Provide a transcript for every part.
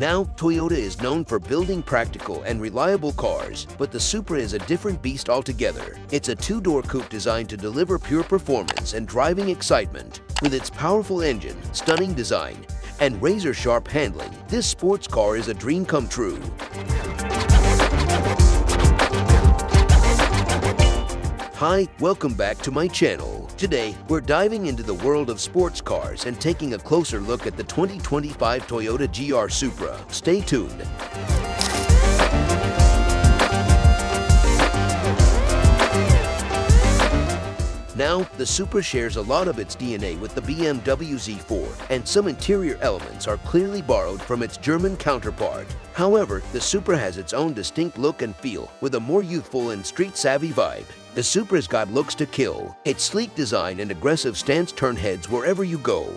Now, Toyota is known for building practical and reliable cars, but the Supra is a different beast altogether. It's a two-door coupe designed to deliver pure performance and driving excitement. With its powerful engine, stunning design, and razor-sharp handling, this sports car is a dream come true. Hi, welcome back to my channel. Today, we're diving into the world of sports cars and taking a closer look at the 2025 Toyota GR Supra. Stay tuned. Now, the Supra shares a lot of its DNA with the BMW Z4, and some interior elements are clearly borrowed from its German counterpart. However, the Supra has its own distinct look and feel, with a more youthful and street-savvy vibe. The Supra's got looks to kill. Its sleek design and aggressive stance turn heads wherever you go.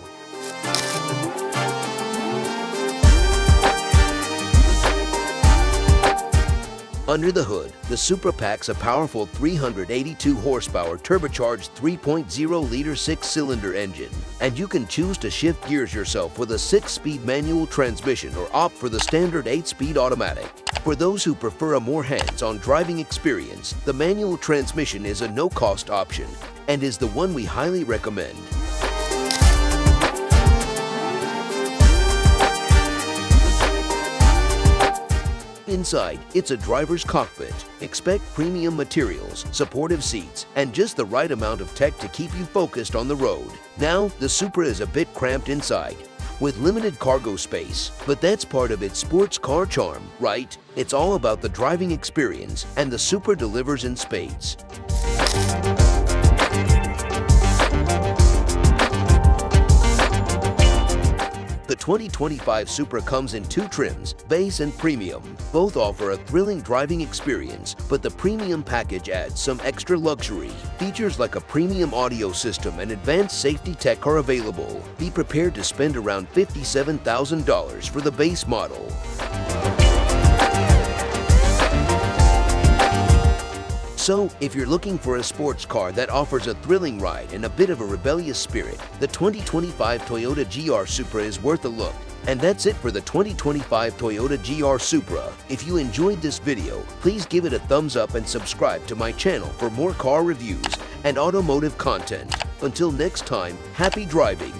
Under the hood, the Supra packs a powerful 382 horsepower turbocharged 3.0-liter six-cylinder engine, and you can choose to shift gears yourself with a 6-speed manual transmission or opt for the standard 8-speed automatic. For those who prefer a more hands-on driving experience, the manual transmission is a no-cost option and is the one we highly recommend. Inside, it's a driver's cockpit. Expect premium materials, supportive seats, and just the right amount of tech to keep you focused on the road. Now, the Supra is a bit cramped inside, with limited cargo space, but that's part of its sports car charm, right? It's all about the driving experience, and the Supra delivers in spades. The 2025 Supra comes in two trims, base and premium. Both offer a thrilling driving experience, but the premium package adds some extra luxury. Features like a premium audio system and advanced safety tech are available. Be prepared to spend around $57,000 for the base model. So, if you're looking for a sports car that offers a thrilling ride and a bit of a rebellious spirit, the 2025 Toyota GR Supra is worth a look. And that's it for the 2025 Toyota GR Supra. If you enjoyed this video, please give it a thumbs up and subscribe to my channel for more car reviews and automotive content. Until next time, happy driving!